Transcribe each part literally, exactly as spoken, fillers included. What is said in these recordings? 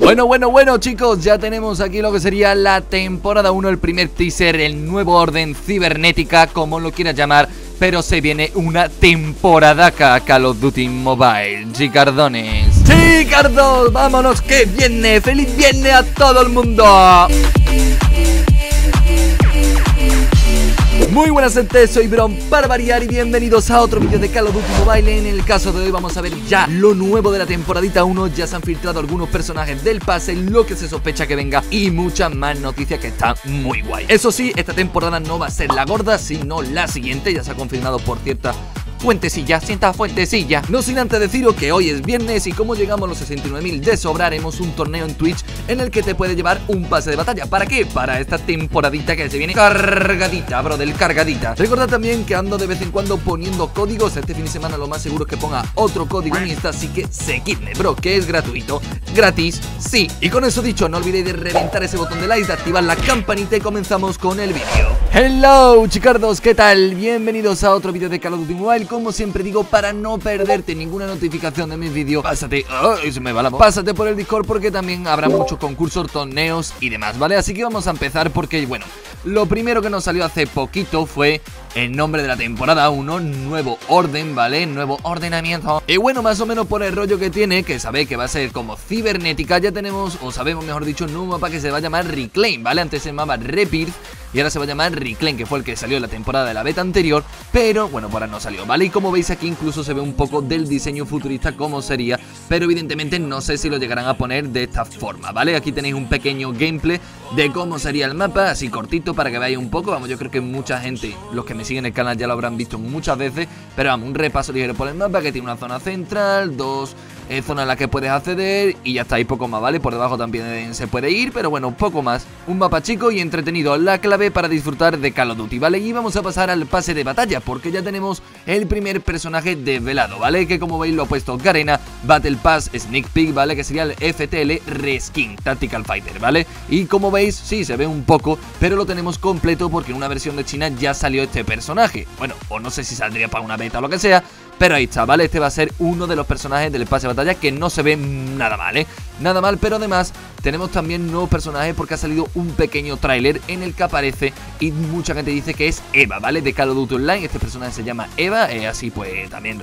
Bueno, bueno, bueno chicos, ya tenemos aquí lo que sería la temporada uno, el primer teaser, el nuevo orden cibernética, como lo quieras llamar, pero se viene una temporada acá, Call of Duty Mobile, chicardones. Chicardos, vámonos que viene, feliz viernes a todo el mundo. Muy buenas gente, soy Bron para variar y bienvenidos a otro vídeo de Call of Duty Mobile. En el caso de hoy vamos a ver ya lo nuevo de la temporadita uno. Ya se han filtrado algunos personajes del pase, lo que se sospecha que venga y muchas más noticias que están muy guay. Eso sí, esta temporada no va a ser la gorda, sino la siguiente. Ya se ha confirmado por cierta fuentecilla, sienta fuentecilla. No sin antes deciros que hoy es viernes y como llegamos a los sesenta y nueve mil de sobra, haremos un torneo en Twitch en el que te puede llevar un pase de batalla. ¿Para qué? Para esta temporadita que se viene cargadita, bro, del cargadita. Recordad también que ando de vez en cuando poniendo códigos. Este fin de semana lo más seguro es que ponga otro código en Insta, así que seguidme, bro, que es gratuito, gratis, sí. Y con eso dicho, no olvidéis de reventar ese botón de like, de activar la campanita y comenzamos con el vídeo. Hello, chicardos, ¿qué tal? Bienvenidos a otro vídeo de Call of Duty Mobile. Como siempre digo, para no perderte ninguna notificación de mis vídeos, pásate, oh, se me va la voz. Pásate por el Discord porque también habrá muchos concursos, torneos y demás, ¿vale? Así que vamos a empezar porque, bueno, lo primero que nos salió hace poquito fue el nombre de la temporada uno, Nuevo Orden, ¿vale? Nuevo ordenamiento. Y bueno, más o menos por el rollo que tiene, que sabéis que va a ser como cibernética, ya tenemos, o sabemos mejor dicho, un nuevo mapa que se va a llamar Reclaim, ¿vale? Antes se llamaba Rebirth y ahora se va a llamar Ricklen, que fue el que salió en la temporada de la beta anterior, pero bueno, por ahora no salió, ¿vale? Y como veis aquí incluso se ve un poco del diseño futurista como sería, pero evidentemente no sé si lo llegarán a poner de esta forma, ¿vale? Aquí tenéis un pequeño gameplay de cómo sería el mapa, así cortito para que veáis un poco. Vamos, yo creo que mucha gente, los que me siguen el canal ya lo habrán visto muchas veces, pero vamos, un repaso ligero por el mapa que tiene una zona central, dos eh, zonas en las que puedes acceder y ya está, y poco más, ¿vale? Por debajo también se puede ir, pero bueno, poco más. Un mapa chico y entretenido, la clave para disfrutar de Call of Duty, ¿vale? Y vamos a pasar al pase de batalla porque ya tenemos el primer personaje desvelado, ¿vale? Que como veis lo ha puesto Garena, Battle Pass, Sneak Peek, ¿vale? Que sería el F T L Reskin, Tactical Fighter, ¿vale? Y como veis, sí, se ve un poco, pero lo tenemos completo porque en una versión de China ya salió este personaje. Bueno, o no sé si saldría para una beta o lo que sea, pero ahí está, ¿vale? Este va a ser uno de los personajes del pase de batalla que no se ve nada mal, ¿eh? Nada mal, pero además tenemos también nuevos personajes porque ha salido un pequeño tráiler en el que aparece y mucha gente dice que es Eva, ¿vale? De Call of Duty Online, este personaje se llama Eva, eh, así pues también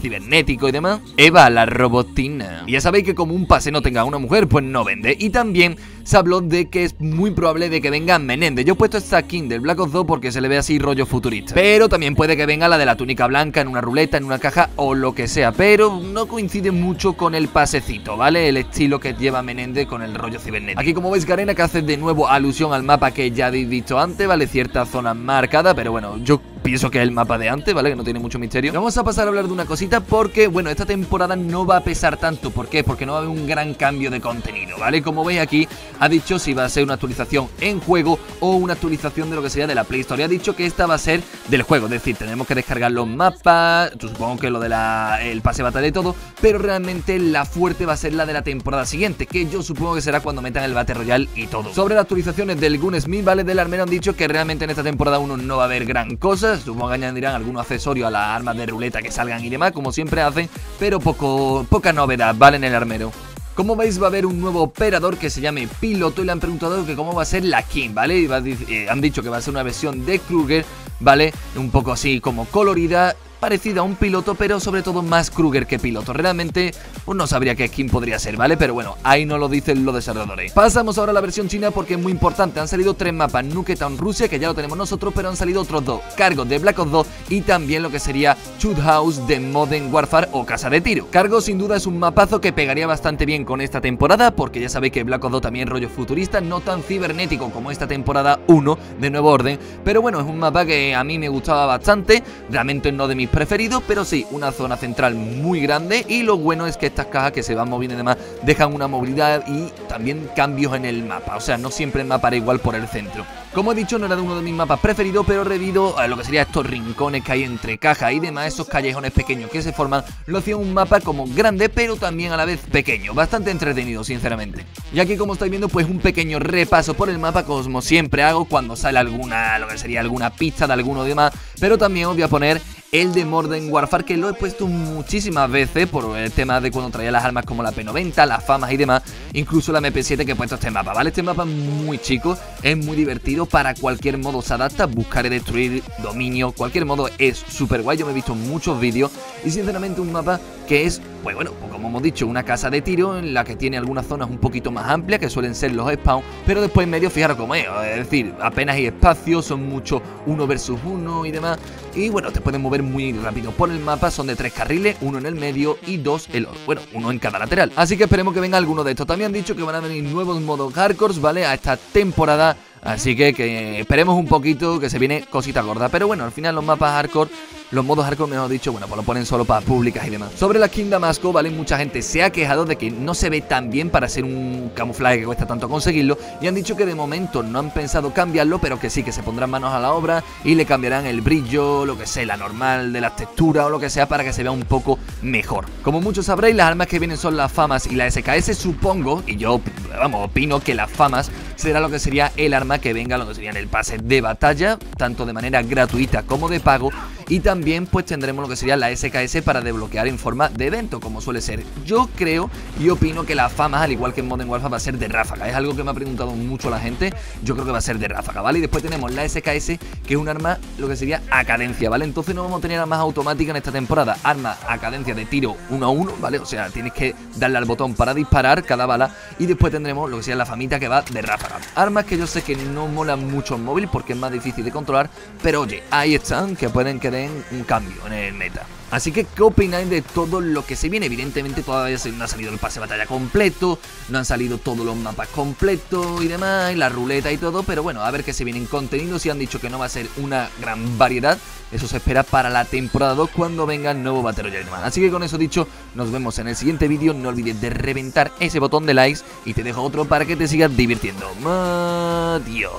cibernético y demás. Eva, la robotina. Y ya sabéis que como un pase no tenga una mujer, pues no vende. Y también se habló de que es muy probable de que venga Menéndez. Yo he puesto esta skin del Black Ops dos porque se le ve así rollo futurista, pero también puede que venga la de la túnica blanca en una ruleta, en una caja o lo que sea, pero no coincide mucho con el pasecito, ¿vale? El estilo que lleva Menéndez con el rollo cibernético. Aquí como veis Garena que hace de nuevo alusión al mapa que ya habéis visto antes, ¿vale? Ciertas zonas marcadas, pero bueno, yo pienso que es el mapa de antes, ¿vale? Que no tiene mucho misterio. Vamos a pasar a hablar de una cosita porque, bueno, esta temporada no va a pesar tanto. ¿Por qué? Porque no va a haber un gran cambio de contenido, ¿vale? Como veis aquí, ha dicho si va a ser una actualización en juego o una actualización de lo que sería de la Play Store. Y ha dicho que esta va a ser del juego, es decir, tenemos que descargar los mapas, supongo que lo del de pase de batalla y todo, pero realmente la fuerte va a ser la de la temporada siguiente, que yo supongo que será cuando metan el Battle Royale y todo. Sobre las actualizaciones del Gun Smith, ¿vale? Del Armero han dicho que realmente en esta temporada uno no va a haber gran cosa. Supongo que añadirán algún accesorio a las armas de ruleta que salgan y demás, como siempre hacen, pero poco, poca novedad, ¿vale? En el Armero. Como veis va a haber un nuevo operador que se llame Piloto y le han preguntado que cómo va a ser la skin, ¿vale? Y va a, eh, han dicho que va a ser una versión de Kruger, ¿vale? Un poco así como colorida, parecida a un piloto, pero sobre todo más Kruger que piloto. Realmente pues no sabría qué skin podría ser, ¿vale? Pero bueno, ahí no lo dicen los desarrolladores. Pasamos ahora a la versión china porque es muy importante. Han salido tres mapas, Nuketown Rusia, que ya lo tenemos nosotros, pero han salido otros dos, Cargo de Black Ops dos y también lo que sería Shoot House de Modern Warfare o Casa de Tiro. Cargo sin duda es un mapazo que pegaría bastante bien con esta temporada porque ya sabéis que Black Ops dos también rollo futurista, no tan cibernético como esta temporada uno de Nuevo Orden, pero bueno, es un mapa que a mí me gustaba bastante, realmente no de mi preferido, pero sí, una zona central muy grande y lo bueno es que estas cajas que se van moviendo y demás dejan una movilidad y también cambios en el mapa, o sea, no siempre el mapa era igual por el centro. Como he dicho, no era de uno de mis mapas preferidos, pero debido a lo que sería estos rincones que hay entre cajas y demás, esos callejones pequeños que se forman, lo hacía un mapa como grande, pero también a la vez pequeño, bastante entretenido, sinceramente. Y aquí, como estáis viendo, pues un pequeño repaso por el mapa, como siempre hago cuando sale alguna, lo que sería alguna pista de alguno demás, pero también os voy a poner el de Modern Warfare, que lo he puesto muchísimas veces por el tema de cuando traía las armas como la P noventa, las famas y demás, incluso la M P siete que he puesto este mapa, ¿vale? Este mapa es muy chico, es muy divertido, para cualquier modo se adapta, buscar y destruir, dominio, cualquier modo es súper guay, yo me he visto muchos vídeos y sinceramente un mapa que es, pues bueno, como hemos dicho, una casa de tiro en la que tiene algunas zonas un poquito más amplias que suelen ser los spawns, pero después en medio, fijaros cómo es, es decir, apenas hay espacio, son muchos uno versus uno y demás, y bueno, te pueden mover muy rápido por el mapa, son de tres carriles, uno en el medio y dos en los, bueno, uno en cada lateral, así que esperemos que venga alguno de estos. También han dicho que van a venir nuevos modos hardcore, ¿vale? A esta temporada, así que, que esperemos un poquito, que se viene cosita gorda, pero bueno, al final los mapas hardcore, los modos hardcore mejor dicho, bueno, pues lo ponen solo para públicas y demás. Sobre la skin Damasco, ¿vale? Mucha gente se ha quejado de que no se ve tan bien para hacer un camuflaje que cuesta tanto conseguirlo, y han dicho que de momento no han pensado cambiarlo, pero que sí, que se pondrán manos a la obra y le cambiarán el brillo, lo que sea, la normal de las texturas o lo que sea, para que se vea un poco mejor. Como muchos sabréis, las armas que vienen son las famas y la S K S, supongo, y yo, vamos, opino que las famas será lo que sería el arma que venga, lo que sería en el pase de batalla, tanto de manera gratuita como de pago, y también También pues tendremos lo que sería la S K S para desbloquear en forma de evento, como suele ser. Yo creo y opino que las famas, al igual que en Modern Warfare, va a ser de ráfaga. Es algo que me ha preguntado mucho la gente. Yo creo que va a ser de ráfaga, ¿vale? Y después tenemos la S K S, que es un arma, lo que sería a cadencia, ¿vale? Entonces no vamos a tener armas automáticas en esta temporada. Armas a cadencia de tiro uno a uno, ¿vale? O sea, tienes que darle al botón para disparar cada bala. Y después tendremos lo que sería la famita que va de ráfaga. Armas que yo sé que no molan mucho en móvil porque es más difícil de controlar, pero oye, ahí están, que pueden que den un cambio en el meta. Así que, ¿qué opináis de todo lo que se viene? Evidentemente todavía no ha salido el pase de batalla completo, no han salido todos los mapas completos y demás, y la ruleta y todo, pero bueno, a ver qué se vienen contenidos. Si han dicho que no va a ser una gran variedad, eso se espera para la temporada dos, cuando venga el nuevo Battle Royale y demás. Así que con eso dicho, nos vemos en el siguiente vídeo. No olvides de reventar ese botón de likes y te dejo otro para que te sigas divirtiendo. Adiós.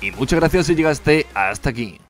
Y muchas gracias si llegaste hasta aquí.